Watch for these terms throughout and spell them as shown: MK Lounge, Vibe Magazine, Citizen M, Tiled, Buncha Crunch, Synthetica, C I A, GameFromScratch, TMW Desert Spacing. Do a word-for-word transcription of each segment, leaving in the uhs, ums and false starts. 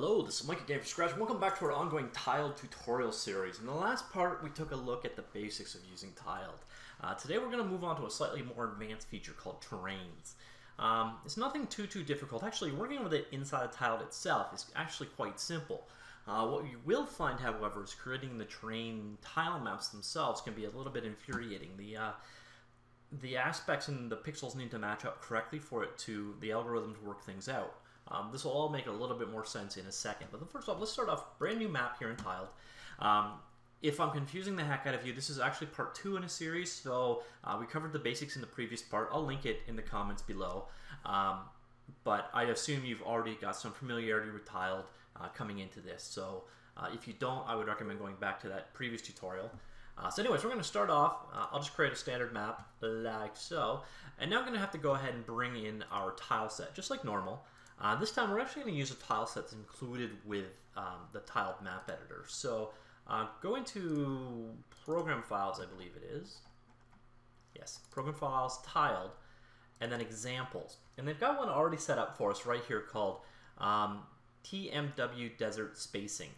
Hello, this is Mike again from Scratch. Welcome back to our ongoing Tiled tutorial series. In the last part, we took a look at the basics of using Tiled. Uh, today, we're going to move on to a slightly more advanced feature called terrains. Um, it's nothing too, too difficult. Actually, working with it inside of Tiled itself is actually quite simple. Uh, what you will find, however, is creating the terrain tile maps themselves can be a little bit infuriating. The uh, the aspects and the pixels need to match up correctly for it to the algorithm to work things out. Um, this will all make a little bit more sense in a second. But first off, let's start off brand new map here in Tiled. Um, if I'm confusing the heck out of you, this is actually part two in a series. So uh, we covered the basics in the previous part. I'll link it in the comments below. Um, but I assume you've already got some familiarity with Tiled uh, coming into this. So uh, if you don't, I would recommend going back to that previous tutorial. Uh, so anyways, we're going to start off, uh, I'll just create a standard map like so. And now I'm going to have to go ahead and bring in our tile set, just like normal. Uh, this time we're actually going to use a tile set that's included with um, the Tiled map editor. So uh, go into Program Files, I believe it is. Yes, Program Files, Tiled, and then Examples. And they've got one already set up for us right here called um, T M W Desert Spacing.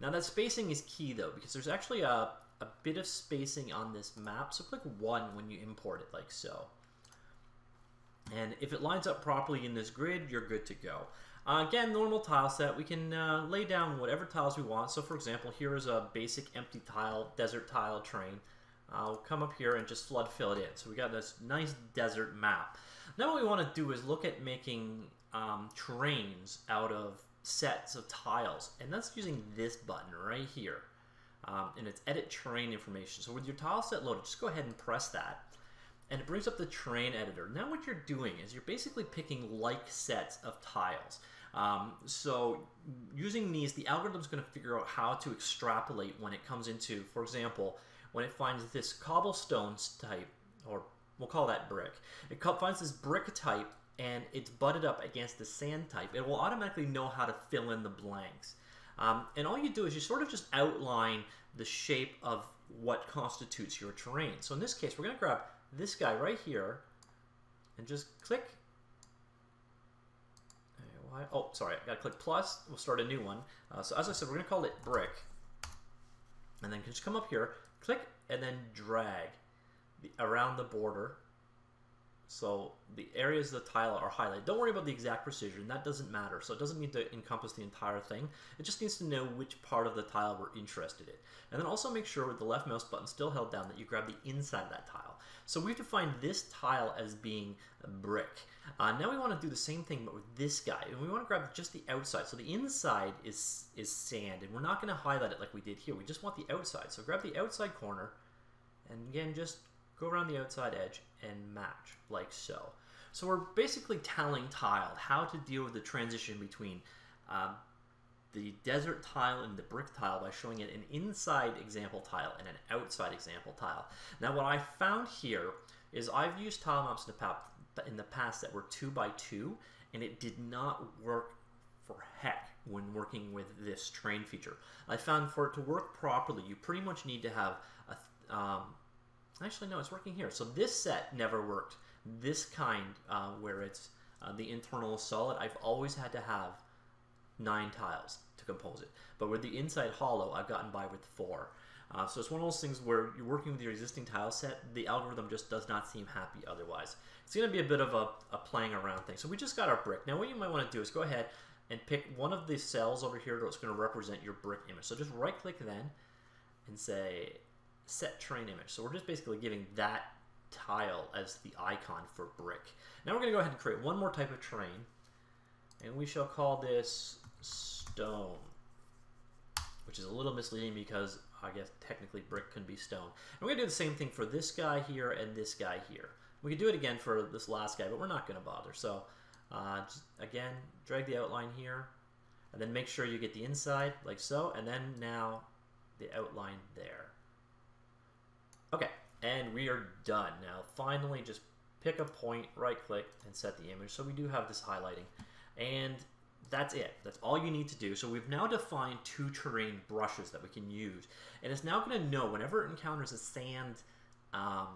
Now that spacing is key though, because there's actually a, a bit of spacing on this map. So click one when you import it like so. And if it lines up properly in this grid, you're good to go. Uh, again, normal tile set, we can uh, lay down whatever tiles we want. So for example, here is a basic empty tile, desert tile terrain. I'll come up here and just flood fill it in. So we got this nice desert map. Now what we want to do is look at making um, terrains out of sets of tiles. And that's using this button right here. Um, and it's edit terrain information. So with your tile set loaded, just go ahead and press that. And it brings up the terrain editor. Now what you're doing is you're basically picking like sets of tiles. Um, so using these, the algorithm is going to figure out how to extrapolate when it comes into, for example, when it finds this cobblestone type, or we'll call that brick. It finds this brick type and it's butted up against the sand type. It will automatically know how to fill in the blanks. Um, and all you do is you sort of just outline the shape of what constitutes your terrain. So in this case, we're going to grab this guy right here and just click. Oh, sorry, I gotta click plus. We'll start a new one. Uh, so as I said, we're gonna call it brick. And then just come up here, click, and then drag the, around the border. So the areas of the tile are highlighted. Don't worry about the exact precision, that doesn't matter. So it doesn't need to encompass the entire thing. It just needs to know which part of the tile we're interested in. And then also make sure with the left mouse button still held down that you grab the inside of that tile. So we've defined this tile as being a brick. Uh, now we wanna do the same thing but with this guy. And we wanna grab just the outside. So the inside is, is sand and we're not gonna highlight it like we did here. We just want the outside. So grab the outside corner and again, just go around the outside edge and match like so. So we're basically telling Tiled how to deal with the transition between uh, the desert tile and the brick tile by showing it an inside example tile and an outside example tile. Now what I found here is I've used tile maps in the past that were two by two and it did not work for heck when working with this terrain feature. I found for it to work properly, you pretty much need to have a um, actually, no, it's working here. So this set never worked. This kind, uh, where it's uh, the internal is solid, I've always had to have nine tiles to compose it. But with the inside hollow, I've gotten by with four. Uh, so it's one of those things where you're working with your existing tile set, the algorithm just does not seem happy otherwise. It's going to be a bit of a, a playing around thing. So we just got our brick. Now what you might want to do is go ahead and pick one of the cells over here that's going to represent your brick image. So just right click then and say set terrain image. So we're just basically giving that tile as the icon for brick. Now we're going to go ahead and create one more type of terrain and we shall call this stone, which is a little misleading because I guess technically brick can be stone. And we're going to do the same thing for this guy here and this guy here. We could do it again for this last guy, but we're not going to bother. So uh, just, again, drag the outline here and then make sure you get the inside like so, and then now the outline there. Okay, and we are done. Now finally just pick a point, right click, and set the image. So we do have this highlighting. And that's it. That's all you need to do. So we've now defined two terrain brushes that we can use. And it's now going to know whenever it encounters a sand um,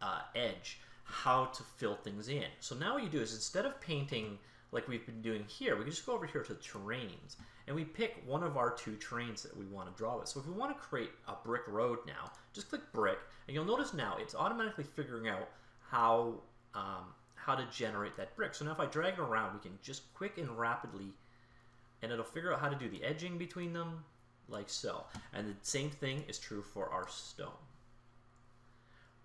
uh, edge, how to fill things in. So now what you do is instead of painting like we've been doing here, we can just go over here to terrains, and we pick one of our two terrains that we want to draw with. So if we want to create a brick road now, just click brick, and you'll notice now it's automatically figuring out how, um, how to generate that brick. So now if I drag it around, we can just quick and rapidly, and it'll figure out how to do the edging between them, like so. And the same thing is true for our stone.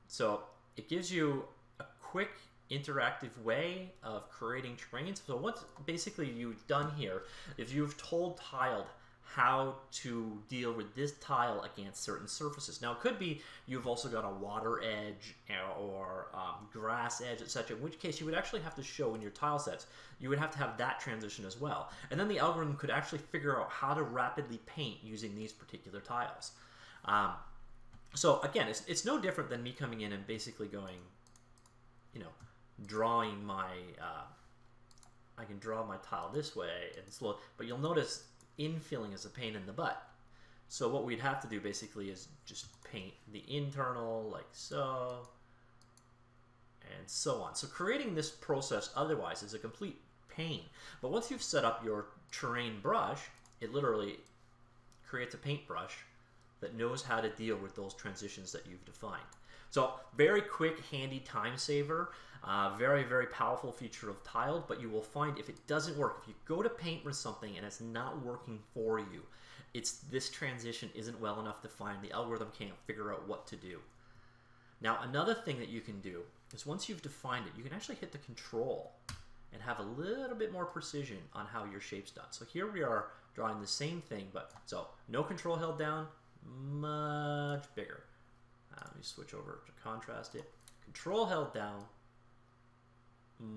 So it gives you a quick interactive way of creating terrains. So what's basically you've done here, if you've told Tiled how to deal with this tile against certain surfaces. Now it could be you've also got a water edge or um, grass edge, et cetera. In which case you would actually have to show in your tile sets, you would have to have that transition as well. And then the algorithm could actually figure out how to rapidly paint using these particular tiles. Um, so again, it's, it's no different than me coming in and basically going, you know, drawing my, uh, I can draw my tile this way and slow, but you'll notice infilling is a pain in the butt. So what we'd have to do basically is just paint the internal like so, and so on. So creating this process otherwise is a complete pain. But once you've set up your terrain brush, it literally creates a paintbrush that knows how to deal with those transitions that you've defined. So very quick, handy time saver, uh, very, very powerful feature of Tiled, but you will find if it doesn't work, if you go to paint with something and it's not working for you, it's this transition isn't well enough defined, the algorithm can't figure out what to do. Now another thing that you can do is once you've defined it, you can actually hit the control and have a little bit more precision on how your shape's done. So here we are drawing the same thing, but so no control held down, much bigger. Uh, let me switch over to contrast it. Control held down,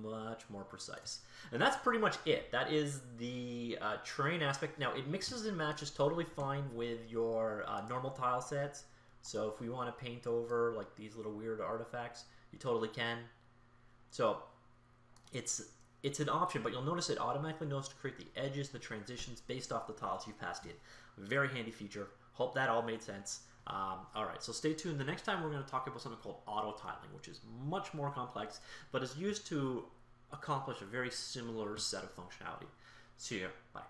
much more precise. And that's pretty much it. That is the uh, terrain aspect. Now it mixes and matches totally fine with your uh, normal tile sets. So if we want to paint over like these little weird artifacts, you totally can. So it's it's an option, but you'll notice it automatically knows to create the edges, the transitions based off the tiles you passed in. Very handy feature. Hope that all made sense. Um, all right, so stay tuned. The next time we're going to talk about something called auto-tiling, which is much more complex, but is used to accomplish a very similar set of functionality. See you. Bye.